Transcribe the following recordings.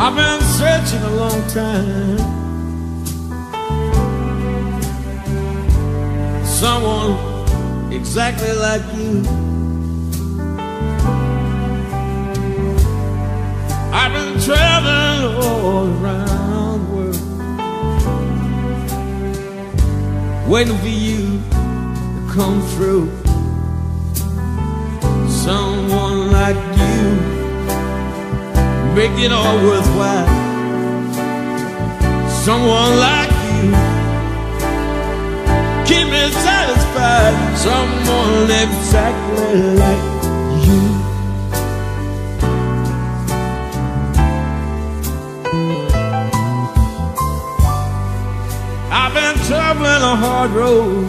I've been searching a long time, someone exactly like you. I've been traveling all around the world, waiting for you to come through. Someone like you make it all worthwhile. Someone like you keep me satisfied. Someone exactly like you. I've been traveling a hard road.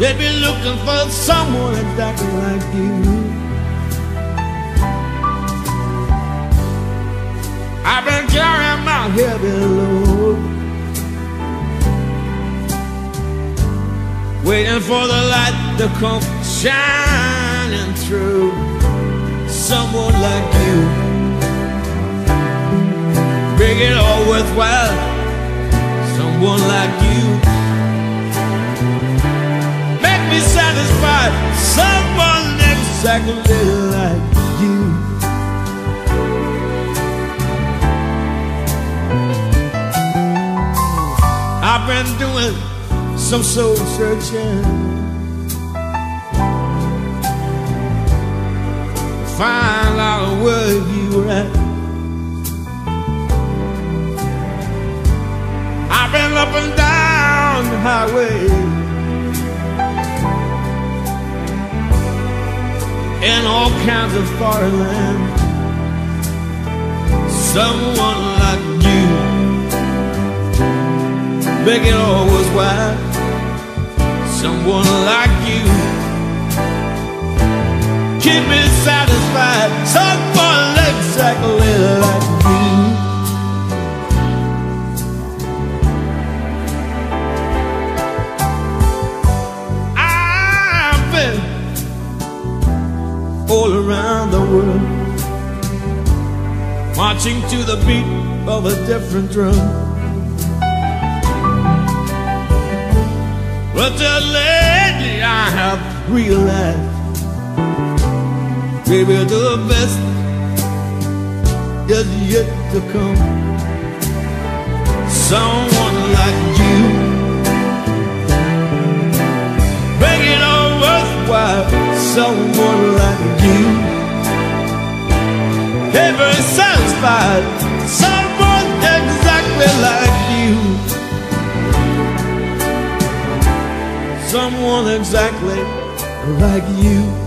They've been looking for someone exactly like you. I've been carrying my heavy load, waiting for the light to come shining through. Someone like you make it all worthwhile. Someone like you make me satisfied. Someone exactly like you. I've been doing some soul searching, find out where you were at. I've been up and down the highway, in all kinds of foreign land. Someone like you make it all worthwhile. Someone like you keep me satisfied. Someone exactly like me. I've been all around the world, marching to the beat of a different drum. But just lately I have realized, baby, the best is yet to come. Someone like you make it all worthwhile. Someone like you ever satisfied. Someone exactly like you. Someone exactly like you.